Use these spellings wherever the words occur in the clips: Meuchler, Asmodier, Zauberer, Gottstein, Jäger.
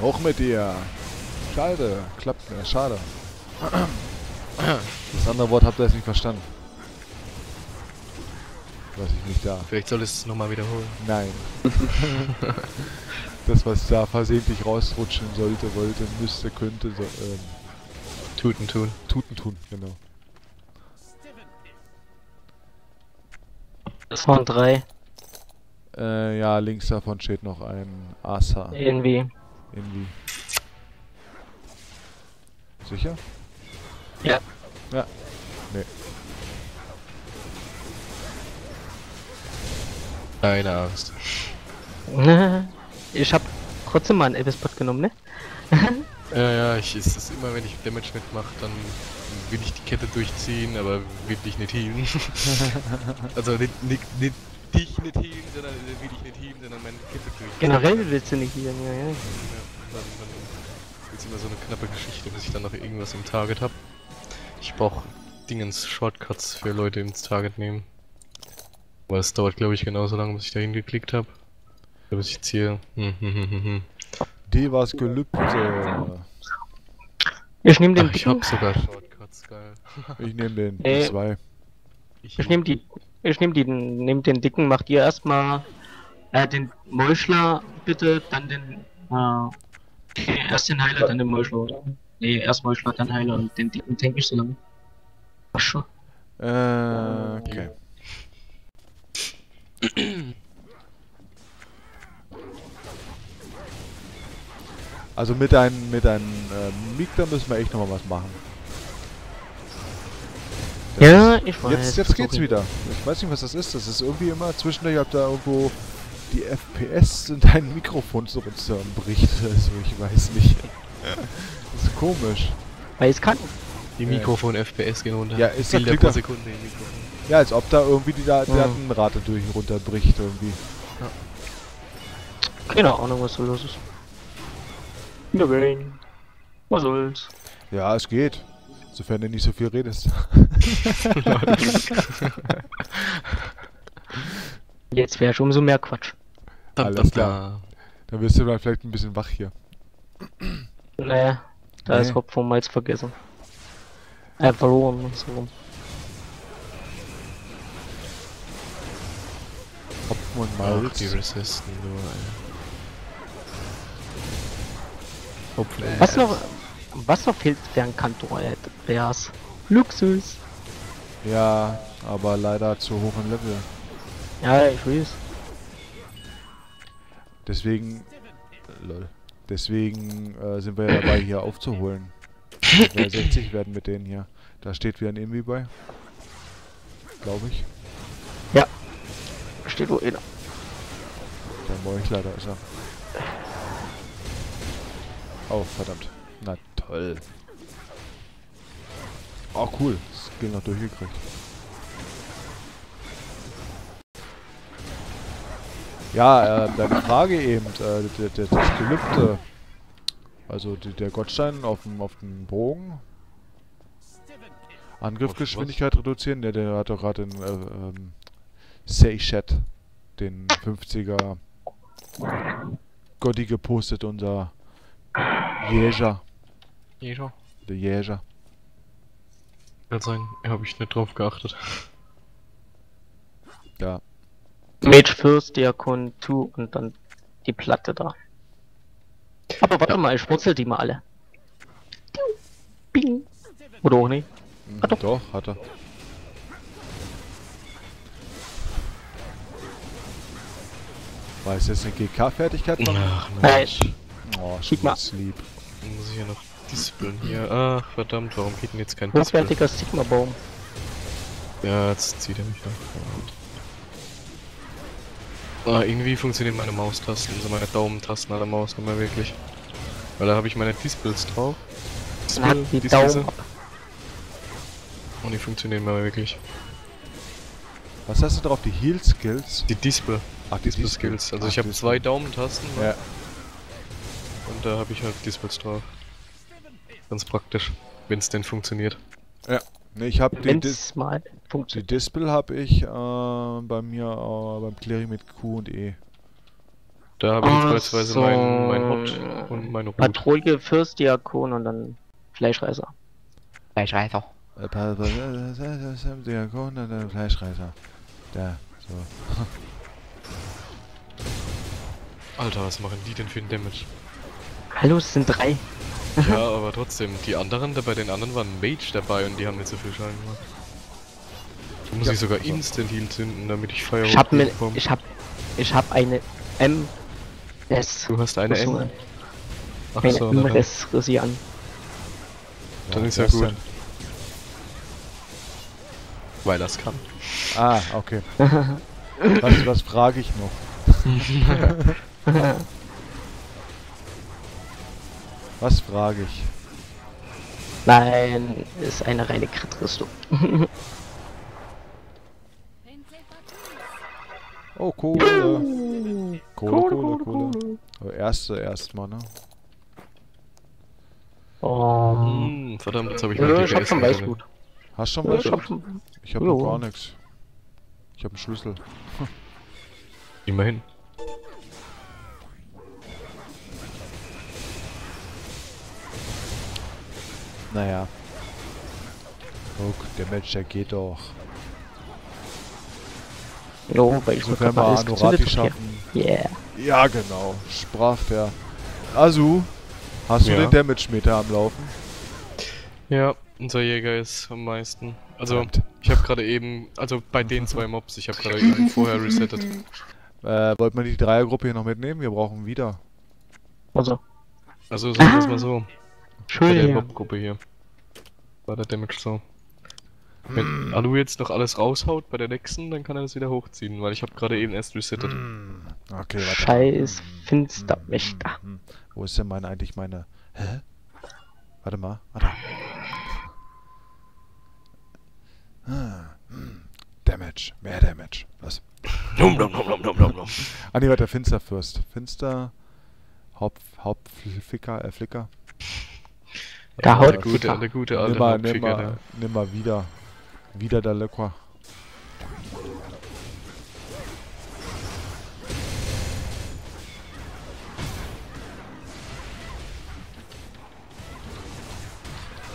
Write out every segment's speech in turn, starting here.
Hoch mit dir. Schade. Klappt mir. Schade. Das andere Wort habt ihr jetzt nicht verstanden. Was ich nicht da. Vielleicht solltest du es nochmal wiederholen. Nein. Das, was da versehentlich rausrutschen sollte, wollte, müsste, könnte, so, Tuten tun. Tuten tun, genau. Das waren 3. Ja, links davon steht noch ein Asa. Irgendwie. Irgendwie. Sicher? Ja. Ja. Nee. Keine Angst. Ich hab trotzdem mal einen Elvis-Bot genommen, ne? Ja, ich ist das immer, wenn ich Damage mitmache, dann will ich die Kette durchziehen, aber will dich nicht healen. Also nicht dich nicht healen, sondern will ich nicht healen, sondern meine Kette durchziehen. Generell willst du nicht healen, ja. Dann ist immer so eine knappe Geschichte, bis ich dann noch irgendwas im Target hab. Ich brauch Dingens Shortcuts für Leute ins Target nehmen. Aber es dauert, glaube ich, genauso lange, bis ich da hingeklickt habe. Bis ich ziehe. D war's Gelübde. Ich nehme den. Ach, ich hab sogar Shortcuts, geil. Ich nehme den. D2. Ich nehme die. Ich nehme die. Nehmt den dicken. Macht ihr erstmal den Meuschler bitte, dann den. Erst den Heiler, dann den Meuschler, oder? Nee, erst Meuschler, dann Heiler und den dicken tank ich so lange. Ach schon. Okay. Also mit einem Migda müssen wir echt nochmal was machen. Das ja, ich weiß. Jetzt geht's wieder. Ich weiß nicht, was das ist. Das ist irgendwie immer zwischendurch, ob da irgendwo die FPS in deinem Mikrofon so bricht. Also ich weiß nicht. Das ist komisch. Weil es kann. Die Mikrofon-FPS gehen runter. Ja, ist das pro Sekunde im Mikrofon. Ja, als ob da irgendwie die Datenrate durch runterbricht irgendwie. Ja. Keine Ahnung, was so los ist. Was soll's? Ja, es geht. Sofern du nicht so viel redest. Jetzt wäre schon umso mehr Quatsch. Alles klar. Dann wirst du vielleicht ein bisschen wach hier. Naja, da ist Hopf vom Malz vergessen. Verloren und so rum. Hopfen und Malz. Ach, die resisten nur, ey. Hopfen. Was noch fehlt, wäre ein Kantor, Reas. Luxus. Ja, aber leider zu hoch im Level. Ja, ich weiß. Deswegen... Lol. Deswegen sind wir ja dabei, hier aufzuholen. 60 werden mit denen hier. Da steht wieder ein Envy bei. Glaube ich. Ja. Steht wo einer. Der Meuchler, da ist er. Oh, verdammt. Na toll. Oh, cool. Das Skill noch durchgekriegt. Ja, deine Frage eben. Das Gelübde. Also der Gottstein auf dem Bogen. Angriffsgeschwindigkeit reduzieren. Der hat doch gerade den Seishat, den 50er Gotti gepostet, unser Jäger. Jäger? Der Jäger. Kann sein, habe ich nicht drauf geachtet. Ja. Mage First, Diakon 2 und dann die Platte da. Aber warte mal, ich wurzelt die mal alle. Bing. Oder auch nicht? Hat doch, hat er. War es jetzt eine GK-Fertigkeit? Ach, nein. Oh, schick mal. Lieb. Muss ich ja noch dispeln hier. Ach, verdammt, warum geht denn jetzt kein Dispel? Hochwertiger Sigma-Baum. Ja, jetzt zieht er mich nach. Ah, irgendwie funktionieren meine Maustasten, also meine Daumentasten an der Maus nicht mehr wirklich. Weil da habe ich meine Dispels drauf. Dispel, die Daumen. Und die funktionieren nicht mehr wirklich. Was hast du drauf? Die Heal-Skills? Die Dispel. Ach, Dispel-Skills. Also ich habe 2 Daumentasten. Ja. Und da habe ich halt Dispels drauf. Ganz praktisch, wenn es denn funktioniert. Ja. Ne, ich habe die Dispel habe ich bei mir beim Clearing mit Q und E. Da habe ich beispielsweise meinen Hot und meine Patrouille, Fürst, Diakon und dann Fleischreißer. Fleischreißer. Diakon und dann Fleischreißer. Da, so. Alter, was machen die denn für einen Damage? Hallo, es sind 3. Ja, aber trotzdem, die anderen, bei den anderen waren Mage dabei und die haben mir zu viel Schaden gemacht. Da muss ich sogar also Instant Heal zünden, damit ich Feuer bekomme. Ich hab eine MS. Du hast eine MS. Ach so, eine MS Rissi an. Dann ist ja gut. Dann. Weil das kann. Ah, okay. was frage ich noch? Was frage ich? Nein, ist eine reine Kritrüstung. Oh, Kohle. Kohle. Aber erstmal, ne? Oh. Verdammt, jetzt hab ich mal die Rest schon was gut. Hast schon was? Ich hab noch gar nichts. Ich hab einen Schlüssel. Immerhin. Naja. Guck, der Match, der geht doch. Jo, weil ich so kann mal Anorati schaffen. Yeah. Ja, genau. Sprachfair. Also, hast du den Damage-Meter am Laufen? Ja, unser Jäger ist am meisten. Also, ich habe gerade eben, also bei den 2 Mobs, ich habe gerade eben vorher resettet. Wollt man die Dreiergruppe hier noch mitnehmen? Wir brauchen wieder. Also sagen wir es mal so. Schön. Bei der Mob-Gruppe hier. War der Damage so. Wenn Alu jetzt noch alles raushaut bei der nächsten, dann kann er das wieder hochziehen, weil ich habe gerade eben erst resettet. Okay, warte. Scheiß Finstermächter. Wo ist denn eigentlich meine... Hä? Warte mal, Damage, mehr Damage. Was? Ah ne, warte, Finsterfürst. Finster... Hauptflicker, Flicker. Der gute alte Hauptficker. Nimm mal wieder. Wieder der Löcker.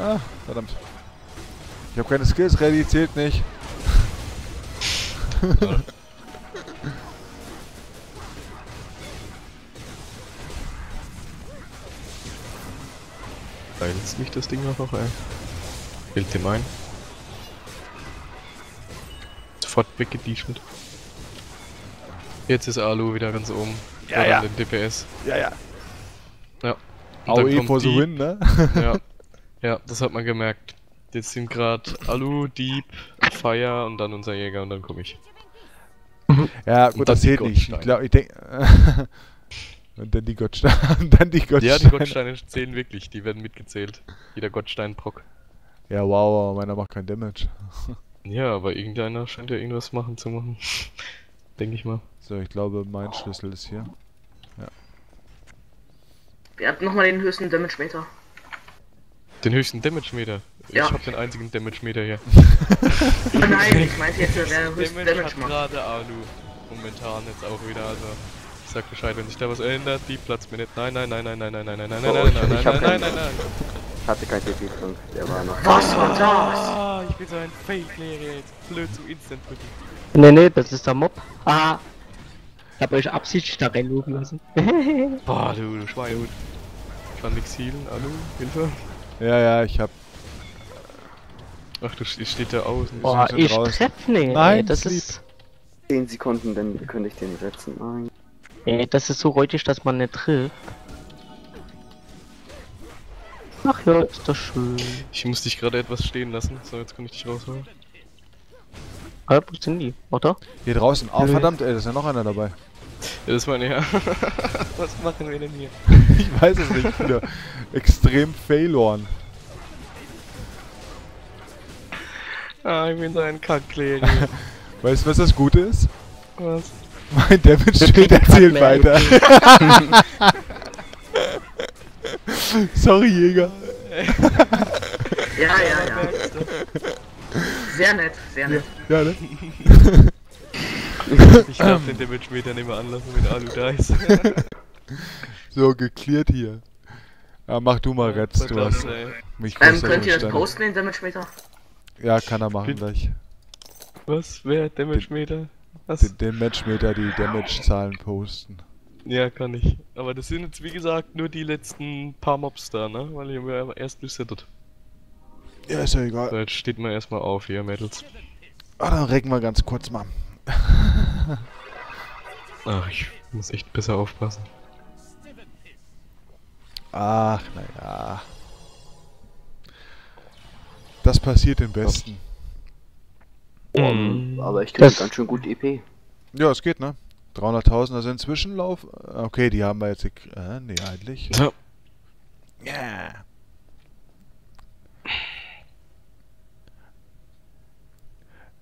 Ah, verdammt. Ich habe keine Skills, ready zählt nicht. Heilst mich das Ding noch, ey. Fällt dem ein. Weggedischelt. Jetzt ist Alu wieder ganz oben. Ja, ja. Den DPS. Ja. AOE for the win, ne? Ja, das hat man gemerkt. Jetzt sind gerade Alu, Dieb, Fire und dann unser Jäger und dann komme ich. Ja, gut, das zählt nicht. Ich glaube, ich denke... Und dann die Gottsteine. Ja, die Gottsteine zählen wirklich. Die werden mitgezählt. Jeder Gottstein proc. Ja, wow, meiner macht kein Damage. Ja, aber irgendeiner scheint ja irgendwas zu machen. Denke ich mal. So, ich glaube, mein Schlüssel ist hier. Ja. Ihr habt nochmal den höchsten Damage-Meter. Den höchsten Damage-Meter? Ja. Ich hab den einzigen Damage-Meter hier. Oh nein, ich meinte jetzt, der höchste Damage macht. Gerade Alu. Momentan jetzt auch wieder, also... Ich sag Bescheid, wenn sich da was ändert, die platzt mir nicht. Nein. Hatte kein DP5, der war noch. Was war das? Ah, ich bin so ein Fake-Lehrer jetzt. Blöd zum Instant drücken. Nee, das ist der Mob. Ah. Ich hab euch absichtlich da reinlufen lassen. Boah, du Schweinehund. Ich kann nix healen, Alu, Hilfe. Ja, ich hab. Ach, du steht da außen. Boah, ich treff nicht. Nein, das ist. 10 Sekunden, dann könnte ich den setzen. Nein. Ey, das ist so räudig, dass man nicht trifft. Ach ja, ist das schön. Ich musste dich gerade etwas stehen lassen, so jetzt kann ich dich rausholen. Ah, wo sind die? Oder? Hier draußen. Oh, verdammt, ey, da ist ja noch einer dabei. Ja, das war näher. Was machen wir denn hier? Ich weiß es nicht, wieder. Extrem failorn. Ah, ich bin so ein Kackkläger. Weißt du, was das Gute ist? Was? Mein Damage-Meter zählt weiter. Sorry, Jäger. Ja. Sehr nett. Ja, ne? Ich darf den Damage-Meter nicht mehr anlassen, wenn Alu da ist. So, geklärt hier. Ja, mach du mal Reds, du hast mich könnt ihr das posten, den Damage Meter? Ja, kann er machen gleich. Was? Wer? Damage Meter? Was? Den Damage Meter, die Damage Zahlen posten. Ja, kann ich. Aber das sind jetzt, wie gesagt, nur die letzten paar Mobs da, ne? Weil ihr mir erst resettet. Ja, ist ja egal. So, jetzt steht man erstmal auf hier, Mädels. Ah, dann recken wir ganz kurz mal. Ach, ich muss echt besser aufpassen. Ach, naja. Das passiert im Besten. Oh, aber ich krieg ganz schön gut EP. Ja, es geht, ne? 300.000, also inzwischen lauf. Okay, die haben wir jetzt. Nee, eigentlich. Ja. Yeah.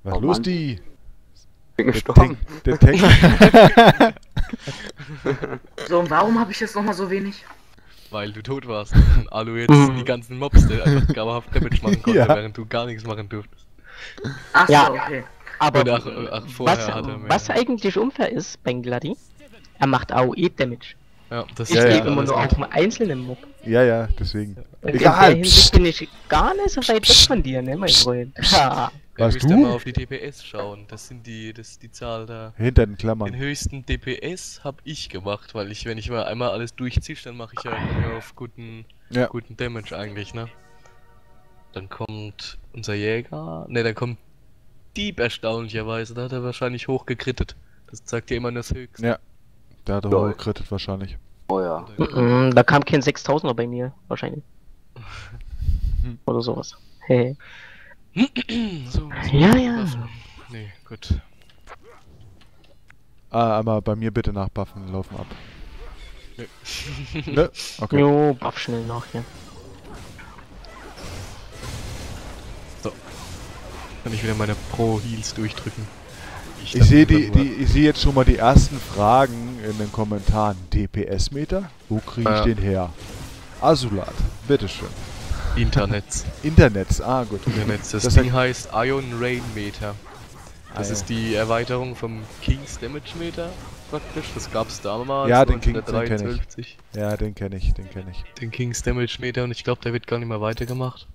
Was oh, los, Mann. Die? Der Tank. So, und warum habe ich jetzt nochmal so wenig? Weil du tot warst. Und Alu jetzt die ganzen Mobs, die einfach dauerhaft Damage machen konnte, ja, während du gar nichts machen durftest. Ach ja, so, okay. Aber was eigentlich unfair ist bei Gladi, er macht AOE-Damage. Ja, das ist eben nur auf einem einzelnen Mob. Ja, ja, deswegen. Und egal. In der Hinsicht bin ich gar nicht so weit weg von dir, ne, mein Freund. Ja. Was du? Mal auf die DPS schauen, das ist die Zahl da. Hinter den Klammern. Den höchsten DPS habe ich gemacht, weil ich, wenn ich mal einmal alles durchziehe, dann mache ich ja immer auf guten Damage eigentlich, ne? Dann kommt unser Jäger, ne, dann kommt Dieb erstaunlicherweise, da hat er wahrscheinlich hochgekrittet. Das sagt ja immer das Höchste. Ja, da hat er hochgekrittet wahrscheinlich. Oh ja. Da kam kein 6000er bei mir, wahrscheinlich. Oder sowas. Hey. So, ja. Nee, gut. Ah, aber bei mir bitte nachbuffen, laufen ab. Ne? Okay. Jo, buff schnell nach hier. So. Kann ich wieder meine Pro-Heals durchdrücken. Ich sehe seh jetzt schon mal die ersten Fragen in den Kommentaren. DPS-Meter? Wo kriege ich den her? Asulat, bitteschön. Internets, ah gut. Internets. Das Ding heißt Ion Rain Meter. Das ist die Erweiterung vom King's Damage Meter praktisch. Das gab's damals. Ja, den King's kenne ich. Ja, den kenne ich. Den King's Damage Meter, und ich glaube, der wird gar nicht mehr weitergemacht.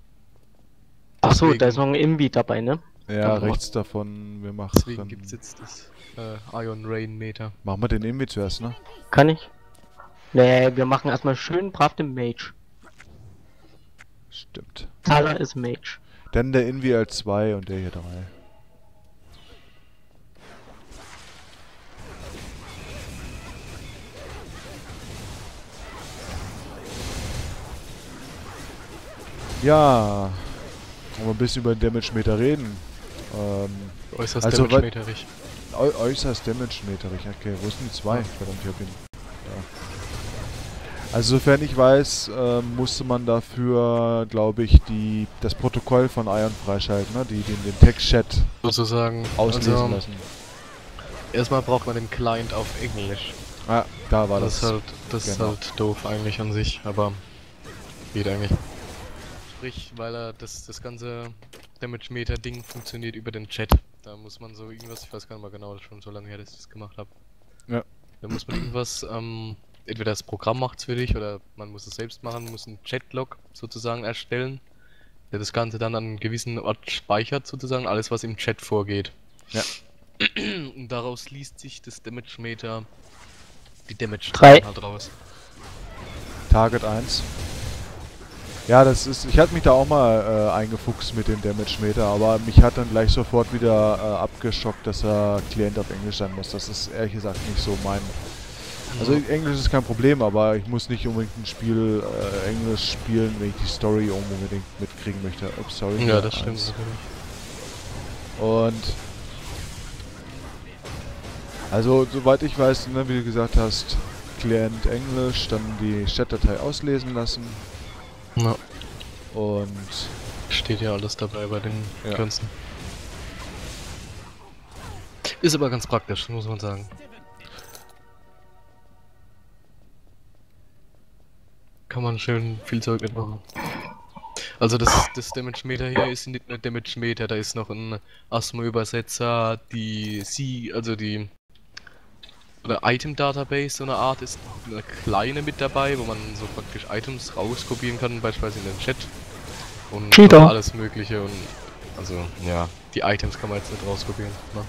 Achso, da ist noch ein Imbi dabei, ne? Ja, rechts davon. Wir machen. Deswegen gibt's jetzt das Ion Rain Meter. Machen wir den Imbi zuerst, ne? Kann ich? Nee, wir machen erstmal schön brav den Mage. Stimmt. Thaler ist Mage. Dann der Invi als 2 und der hier 3. Ja. Wollen wir ein bisschen über den Damage-Meter reden? Äußerst also Damage-Meterig. Äußerst Damage-Meterig. Okay, wo sind die 2? Verdammt, ich hab ihn. Also sofern ich weiß, musste man dafür, glaube ich, das Protokoll von Ion freischalten, ne? Die den Text-Chat sozusagen auslesen lassen. Erstmal braucht man den Client auf Englisch. Ah, da war das. Das ist halt doof eigentlich an sich, aber geht eigentlich. Sprich, weil das ganze Damage-Meter-Ding funktioniert über den Chat. Da muss man so irgendwas, ich weiß gar nicht mal genau, das ist schon so lange her, dass ich das gemacht habe. Ja. Da muss man irgendwas, entweder das Programm macht's für dich oder man muss es selbst machen, muss einen Chatlog sozusagen erstellen, der das Ganze dann an einem gewissen Ort speichert sozusagen, alles was im Chat vorgeht. Ja. Und daraus liest sich das Damage Meter, die Damage 3 halt raus. Target 1. Ja, das ist, ich hatte mich da auch mal eingefuchst mit dem Damage Meter, aber mich hat dann gleich sofort wieder abgeschockt, dass er Client auf Englisch sein muss. Das ist ehrlich gesagt nicht so mein. Also Englisch ist kein Problem, aber ich muss nicht unbedingt ein Spiel Englisch spielen, wenn ich die Story unbedingt mitkriegen möchte. Ups, sorry. Ja, das stimmt. Und also soweit ich weiß, ne, wie du gesagt hast, Client Englisch, dann die Chatdatei auslesen lassen. Ja. Und steht ja alles dabei bei den Ganzen. Ist aber ganz praktisch, muss man sagen. Kann man schön viel Zeug mitmachen. Also das Damage Meter hier ist nicht nur Damage Meter, da ist noch ein Asmo Übersetzer, die oder Item-Database, so eine Art, ist eine kleine mit dabei, wo man so praktisch Items rauskopieren kann, beispielsweise in den Chat. Und alles mögliche und also ja, die Items kann man jetzt nicht rauskopieren. Ne?